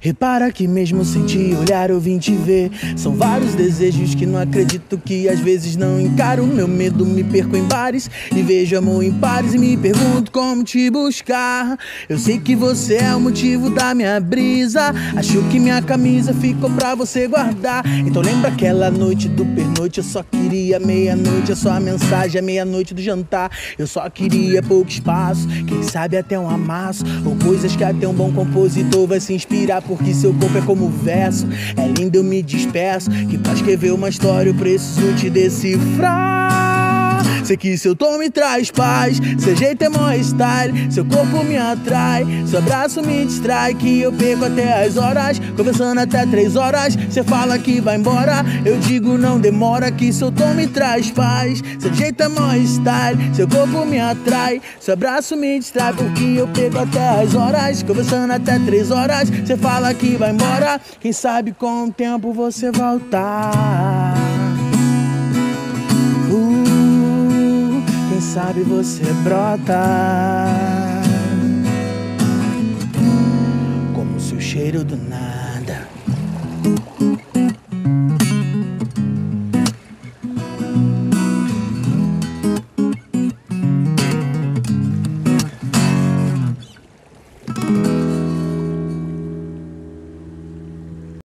Repara que mesmo sem te olhar eu vim te ver. São vários desejos que não acredito, que às vezes não encaro. Meu medo, me perco em bares e vejo amor em pares, e me pergunto como te buscar. Eu sei que você é o motivo da minha brisa. Acho que minha camisa ficou pra você guardar. Então lembra aquela noite do pernoite? Eu só queria meia-noite, é só a mensagem, é meia-noite do jantar. Eu só queria pouco espaço, quem sabe até um amasso, ou coisas que até um bom compositor vai se inspirar por. Que seu corpo é como verso, é lindo, eu me disperso. Que pra escrever uma história eu preciso te decifrar. Sei que seu tom me traz paz, seu jeito é mó style, seu corpo me atrai, seu abraço me distrai. Que eu perco até as horas, conversando até 3 horas. Cê fala que vai embora, eu digo não demora. Que seu tom me traz paz, seu jeito é mó style, seu corpo me atrai, seu abraço me distrai. Porque eu perco até as horas, conversando até 3 horas. Cê fala que vai embora, quem sabe com o tempo você voltar. Quem sabe você brota como se o cheiro do nada.